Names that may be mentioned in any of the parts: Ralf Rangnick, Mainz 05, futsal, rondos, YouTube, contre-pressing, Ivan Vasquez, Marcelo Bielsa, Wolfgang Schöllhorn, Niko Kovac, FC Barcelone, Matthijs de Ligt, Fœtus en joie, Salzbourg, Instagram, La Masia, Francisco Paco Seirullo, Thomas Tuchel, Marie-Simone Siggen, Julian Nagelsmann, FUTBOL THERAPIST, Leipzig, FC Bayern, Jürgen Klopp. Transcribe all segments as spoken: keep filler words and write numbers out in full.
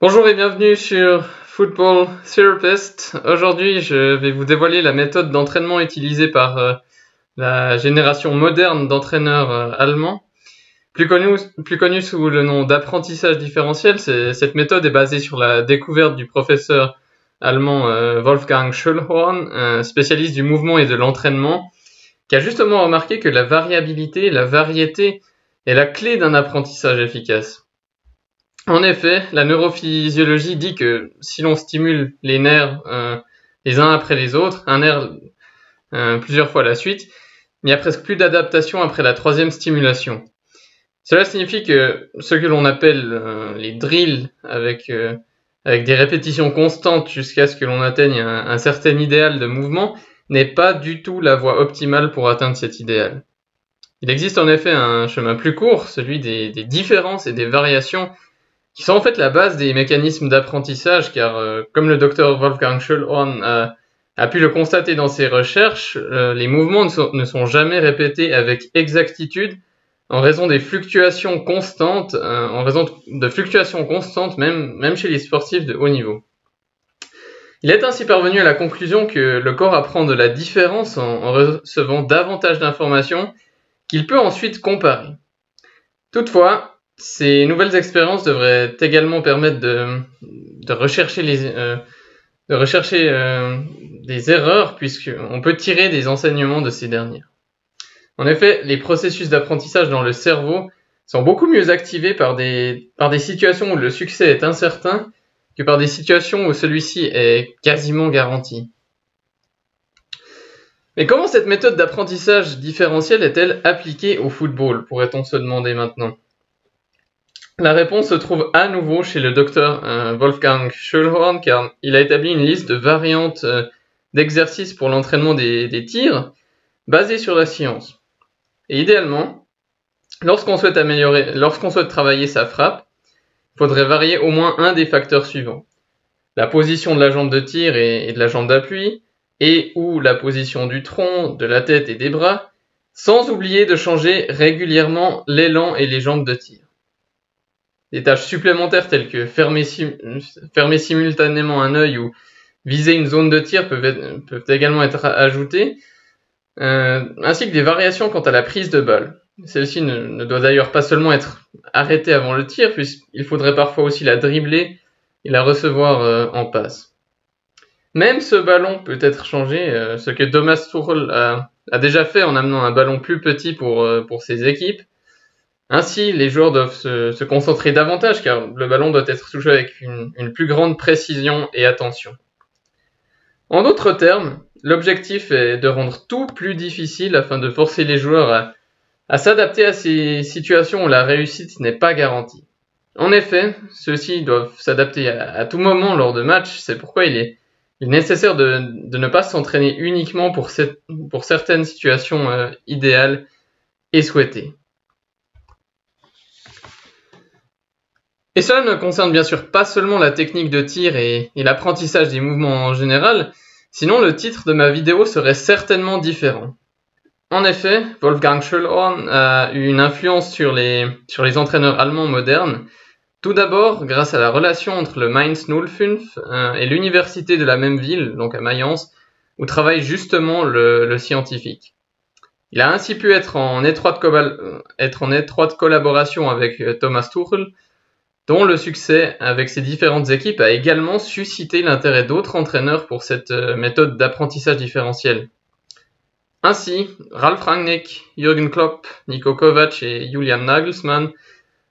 Bonjour et bienvenue sur Football Therapist. Aujourd'hui, je vais vous dévoiler la méthode d'entraînement utilisée par euh, la génération moderne d'entraîneurs euh, allemands. Plus connue plus connu sous le nom d'apprentissage différentiel, cette méthode est basée sur la découverte du professeur allemand euh, Wolfgang Schöllhorn, euh, spécialiste du mouvement et de l'entraînement, qui a justement remarqué que la variabilité, la variété est la clé d'un apprentissage efficace. En effet, la neurophysiologie dit que si l'on stimule les nerfs euh, les uns après les autres, un nerf euh, plusieurs fois à la suite, il n'y a presque plus d'adaptation après la troisième stimulation. Cela signifie que ce que l'on appelle euh, les drills avec, euh, avec des répétitions constantes jusqu'à ce que l'on atteigne un, un certain idéal de mouvement n'est pas du tout la voie optimale pour atteindre cet idéal. Il existe en effet un chemin plus court, celui des, des différences et des variations qui sont en fait la base des mécanismes d'apprentissage, car euh, comme le docteur Wolfgang Schöllhorn a, a pu le constater dans ses recherches, euh, les mouvements ne sont, ne sont jamais répétés avec exactitude en raison des fluctuations constantes, euh, en raison de fluctuations constantes même, même chez les sportifs de haut niveau. Il est ainsi parvenu à la conclusion que le corps apprend de la différence en, en recevant davantage d'informations qu'il peut ensuite comparer. Toutefois, ces nouvelles expériences devraient également permettre de, de rechercher, les, euh, de rechercher euh, des erreurs, puisqu'on peut tirer des enseignements de ces dernières. En effet, les processus d'apprentissage dans le cerveau sont beaucoup mieux activés par des, par des situations où le succès est incertain que par des situations où celui-ci est quasiment garanti. Mais comment cette méthode d'apprentissage différentiel est-elle appliquée au football, pourrait-on se demander maintenant? La réponse se trouve à nouveau chez le docteur euh, Wolfgang Schöllhorn, car il a établi une liste de variantes euh, d'exercices pour l'entraînement des, des tirs basées sur la science. Et idéalement, lorsqu'on souhaite améliorer, lorsqu'on souhaite travailler sa frappe, il faudrait varier au moins un des facteurs suivants. La position de la jambe de tir et, et de la jambe d'appui, et ou la position du tronc, de la tête et des bras, sans oublier de changer régulièrement l'élan et les jambes de tir. Des tâches supplémentaires telles que fermer, sim fermer simultanément un œil ou viser une zone de tir peuvent, être, peuvent également être ajoutées, euh, ainsi que des variations quant à la prise de balle. Celle-ci ne, ne doit d'ailleurs pas seulement être arrêtée avant le tir, puisqu'il faudrait parfois aussi la dribbler et la recevoir euh, en passe. Même ce ballon peut être changé, euh, ce que Thomas Tuchel a, a déjà fait en amenant un ballon plus petit pour, euh, pour ses équipes. Ainsi, les joueurs doivent se, se concentrer davantage car le ballon doit être touché avec une, une plus grande précision et attention. En d'autres termes, l'objectif est de rendre tout plus difficile afin de forcer les joueurs à, à s'adapter à ces situations où la réussite n'est pas garantie. En effet, ceux-ci doivent s'adapter à, à tout moment lors de matchs, c'est pourquoi il est, il est nécessaire de, de ne pas s'entraîner uniquement pour, cette, pour certaines situations euh, idéales et souhaitées. Et cela ne concerne bien sûr pas seulement la technique de tir et, et l'apprentissage des mouvements en général, sinon le titre de ma vidéo serait certainement différent. En effet, Wolfgang Schöllhorn a eu une influence sur les, sur les entraîneurs allemands modernes, tout d'abord grâce à la relation entre le Mainz zéro cinq euh, et l'université de la même ville, donc à Mayence, où travaille justement le, le scientifique. Il a ainsi pu être en étroite, être en étroite collaboration avec euh, Thomas Tuchel, dont le succès avec ses différentes équipes a également suscité l'intérêt d'autres entraîneurs pour cette méthode d'apprentissage différentiel. Ainsi, Ralf Rangnick, Jürgen Klopp, Niko Kovac et Julian Nagelsmann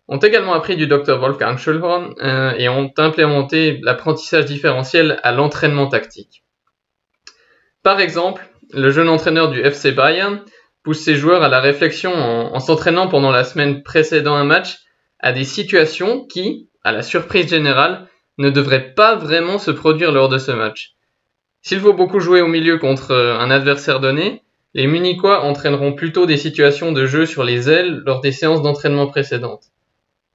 ont également appris du docteur Wolfgang Schöllhorn euh, et ont implémenté l'apprentissage différentiel à l'entraînement tactique. Par exemple, le jeune entraîneur du F C Bayern pousse ses joueurs à la réflexion en, en s'entraînant pendant la semaine précédant un match à des situations qui, à la surprise générale, ne devraient pas vraiment se produire lors de ce match. S'il faut beaucoup jouer au milieu contre un adversaire donné, les Munichois entraîneront plutôt des situations de jeu sur les ailes lors des séances d'entraînement précédentes.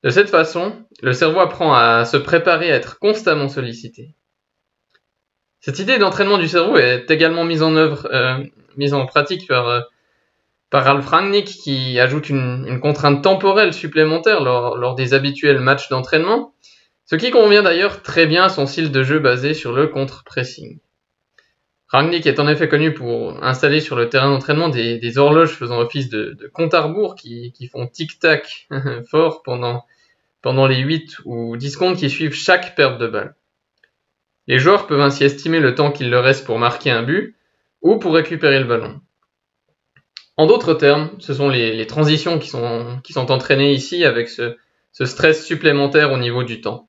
De cette façon, le cerveau apprend à se préparer à être constamment sollicité. Cette idée d'entraînement du cerveau est également mise en œuvre, euh, mise en pratique par... Euh, par Ralf Rangnick qui ajoute une, une contrainte temporelle supplémentaire lors, lors des habituels matchs d'entraînement, Ce qui convient d'ailleurs très bien à son style de jeu basé sur le contre-pressing. Rangnick est en effet connu pour installer sur le terrain d'entraînement des, des horloges faisant office de, de compte à rebours qui, qui font tic-tac fort pendant, pendant les huit ou dix secondes qui suivent chaque perte de balle. Les joueurs peuvent ainsi estimer le temps qu'il leur reste pour marquer un but ou pour récupérer le ballon. En d'autres termes, ce sont les, les transitions qui sont, qui sont entraînées ici avec ce, ce stress supplémentaire au niveau du temps.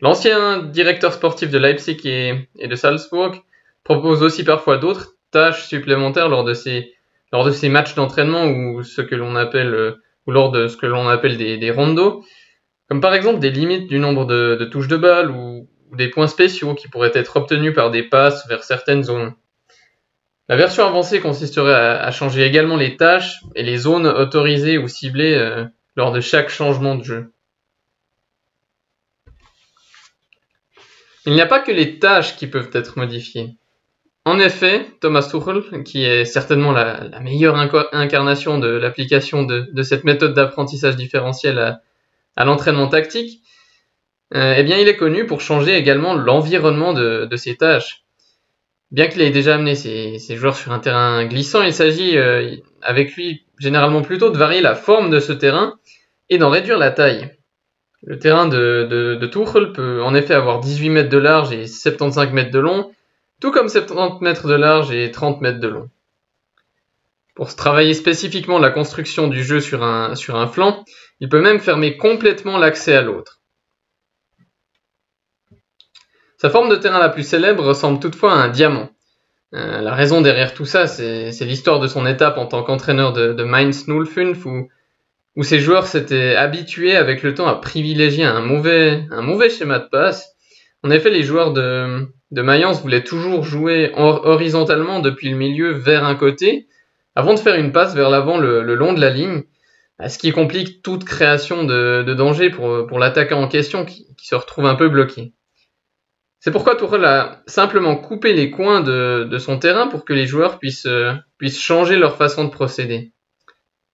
L'ancien directeur sportif de Leipzig et, et de Salzbourg propose aussi parfois d'autres tâches supplémentaires lors de ces, lors de ces matchs d'entraînement ou ce que l'on appelle, ou lors de ce que l'on appelle des, des rondos, comme par exemple des limites du nombre de, de touches de balle ou, ou des points spéciaux qui pourraient être obtenus par des passes vers certaines zones. La version avancée consisterait à, à changer également les tâches et les zones autorisées ou ciblées euh, lors de chaque changement de jeu. Il n'y a pas que les tâches qui peuvent être modifiées. En effet, Thomas Tuchel, qui est certainement la, la meilleure incarnation de l'application de, de cette méthode d'apprentissage différentiel à, à l'entraînement tactique, euh, eh bien, il est connu pour changer également l'environnement de, de ses tâches. Bien qu'il ait déjà amené ses, ses joueurs sur un terrain glissant, il s'agit euh, avec lui généralement plutôt de varier la forme de ce terrain et d'en réduire la taille. Le terrain de, de, de Tuchel peut en effet avoir dix-huit mètres de large et soixante-quinze mètres de long, tout comme soixante-dix mètres de large et trente mètres de long. Pour travailler spécifiquement la construction du jeu sur un, sur un flanc, il peut même fermer complètement l'accès à l'autre. Sa forme de terrain la plus célèbre ressemble toutefois à un diamant. Euh, la raison derrière tout ça, c'est l'histoire de son étape en tant qu'entraîneur de, de Mainz zéro neuf où où ses joueurs s'étaient habitués avec le temps à privilégier un mauvais, un mauvais schéma de passe. En effet, les joueurs de, de Mayence voulaient toujours jouer horizontalement depuis le milieu vers un côté, avant de faire une passe vers l'avant le, le long de la ligne, ce qui complique toute création de, de danger pour, pour l'attaquant en question qui, qui se retrouve un peu bloqué. C'est pourquoi Tuchel a simplement coupé les coins de, de son terrain pour que les joueurs puissent, puissent changer leur façon de procéder.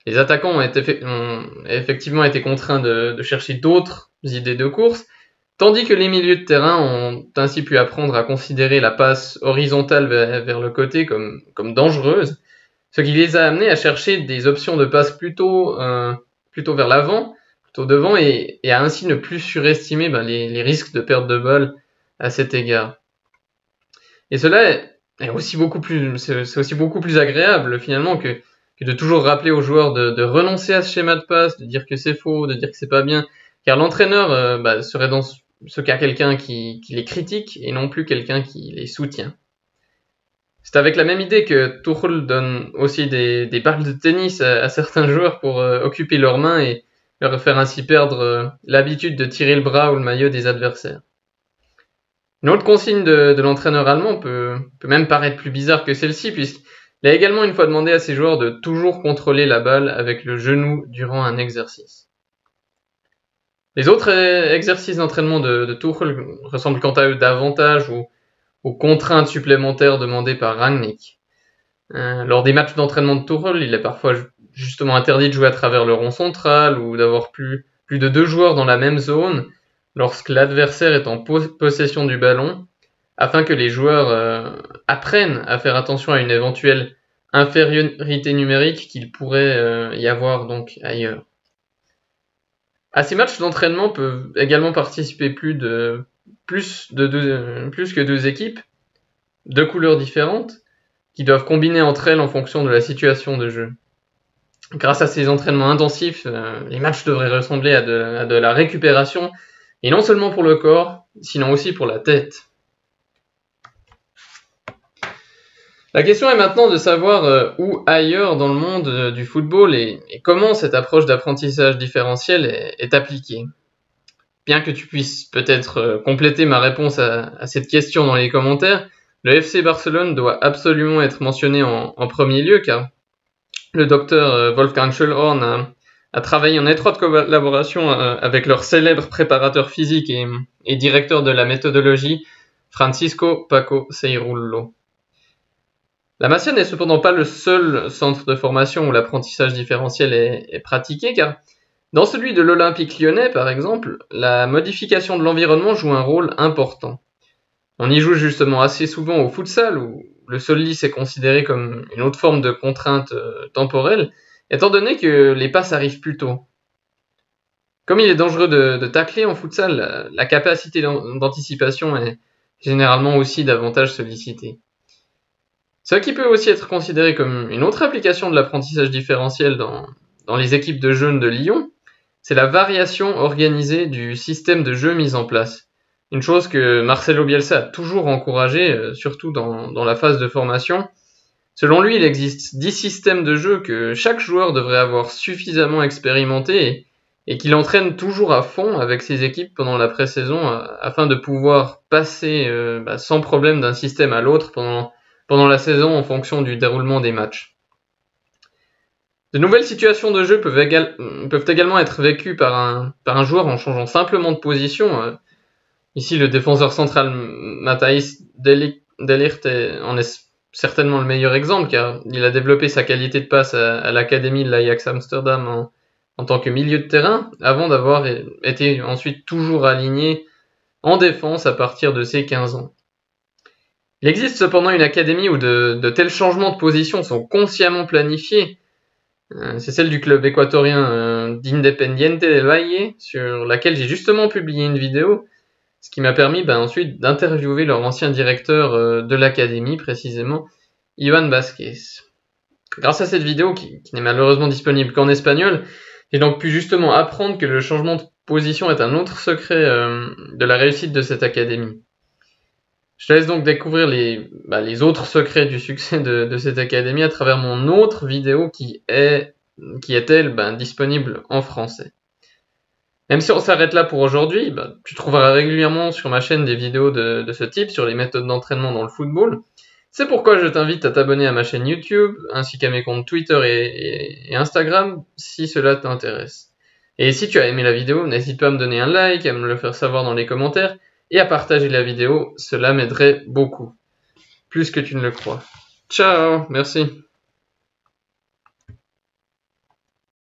Les attaquants ont, été, ont effectivement été contraints de, de chercher d'autres idées de course, tandis que les milieux de terrain ont ainsi pu apprendre à considérer la passe horizontale vers, vers le côté comme, comme dangereuse, ce qui les a amenés à chercher des options de passe plutôt, euh, plutôt vers l'avant, plutôt devant, et, et à ainsi ne plus surestimer ben, les, les risques de perte de balle à cet égard. Et cela est, est aussi beaucoup plus, c'est, c'est aussi beaucoup plus agréable finalement que que de toujours rappeler aux joueurs de, de renoncer à ce schéma de passe, de dire que c'est faux, de dire que c'est pas bien, car l'entraîneur euh, bah, serait dans ce cas quelqu'un qui, qui les critique et non plus quelqu'un qui les soutient. C'est avec la même idée que Tuchel donne aussi des, des balles de tennis à, à certains joueurs pour euh, occuper leurs mains et leur faire ainsi perdre euh, l'habitude de tirer le bras ou le maillot des adversaires. Une autre consigne de, de l'entraîneur allemand peut, peut même paraître plus bizarre que celle-ci, puisque il a également une fois demandé à ses joueurs de toujours contrôler la balle avec le genou durant un exercice. Les autres exercices d'entraînement de, de Tuchel ressemblent quant à eux davantage aux, aux contraintes supplémentaires demandées par Rangnick. Euh, lors des matchs d'entraînement de Tuchel, il est parfois justement interdit de jouer à travers le rond central ou d'avoir plus, plus de deux joueurs dans la même zone lorsque l'adversaire est en possession du ballon, afin que les joueurs euh, apprennent à faire attention à une éventuelle infériorité numérique qu'il pourrait euh, y avoir donc ailleurs. À ces matchs d'entraînement peuvent également participer plus de plus de deux, plus que deux équipes de couleurs différentes qui doivent combiner entre elles en fonction de la situation de jeu. Grâce à ces entraînements intensifs, euh, les matchs devraient ressembler à de, à de la récupération, et non seulement pour le corps, sinon aussi pour la tête. La question est maintenant de savoir où ailleurs dans le monde du football et, et comment cette approche d'apprentissage différentiel est, est appliquée. Bien que tu puisses peut-être compléter ma réponse à, à cette question dans les commentaires, le F C Barcelone doit absolument être mentionné en, en premier lieu, car le docteur Wolfgang Schöllhorn a, a travaillé en étroite collaboration avec leur célèbre préparateur physique et, et directeur de la méthodologie, Francisco Paco Seirullo. La Masia n'est cependant pas le seul centre de formation où l'apprentissage différentiel est, est pratiqué, car Dans celui de l'Olympique lyonnais, par exemple, la modification de l'environnement joue un rôle important. On y joue justement assez souvent au futsal, où le sollice est considéré comme une autre forme de contrainte euh, temporelle, étant donné que les passes arrivent plus tôt. Comme il est dangereux de, de tacler en futsal, la, la capacité d'anticipation est généralement aussi davantage sollicitée. Ce qui peut aussi être considéré comme une autre application de l'apprentissage différentiel dans, dans les équipes de jeunes de Lyon, c'est la variation organisée du système de jeu mis en place. Une chose que Marcelo Bielsa a toujours encouragée, euh, surtout dans, dans la phase de formation. Selon lui, il existe dix systèmes de jeu que chaque joueur devrait avoir suffisamment expérimenté et, et qu'il entraîne toujours à fond avec ses équipes pendant la pré-saison euh, afin de pouvoir passer euh, bah, sans problème d'un système à l'autre pendant, pendant la saison en fonction du déroulement des matchs. De nouvelles situations de jeu peuvent, égale, peuvent également être vécues par un, par un joueur en changeant simplement de position. Euh, Ici, le défenseur central Matthijs de Ligt en est certainement le meilleur exemple, car il a développé sa qualité de passe à, à l'académie de l'Ajax Amsterdam en, en tant que milieu de terrain, avant d'avoir été ensuite toujours aligné en défense à partir de ses quinze ans. Il existe cependant une académie où de, de tels changements de position sont consciemment planifiés. C'est celle du club équatorien d'Independiente del Valle, sur laquelle j'ai justement publié une vidéo, ce qui m'a permis ben, ensuite d'interviewer leur ancien directeur euh, de l'académie, précisément, Ivan Vasquez. Grâce à cette vidéo, qui, qui n'est malheureusement disponible qu'en espagnol, j'ai donc pu justement apprendre que le changement de position est un autre secret euh, de la réussite de cette académie. Je te laisse donc découvrir les, bah, les autres secrets du succès de, de cette académie à travers mon autre vidéo qui est, qui est elle, ben, disponible en français. Même si on s'arrête là pour aujourd'hui, bah, tu trouveras régulièrement sur ma chaîne des vidéos de, de ce type sur les méthodes d'entraînement dans le football. C'est pourquoi je t'invite à t'abonner à ma chaîne YouTube, ainsi qu'à mes comptes Twitter et, et, et Instagram, si cela t'intéresse. Et si tu as aimé la vidéo, n'hésite pas à me donner un like, à me le faire savoir dans les commentaires, et à partager la vidéo, cela m'aiderait beaucoup. Plus que tu ne le crois. Ciao, merci.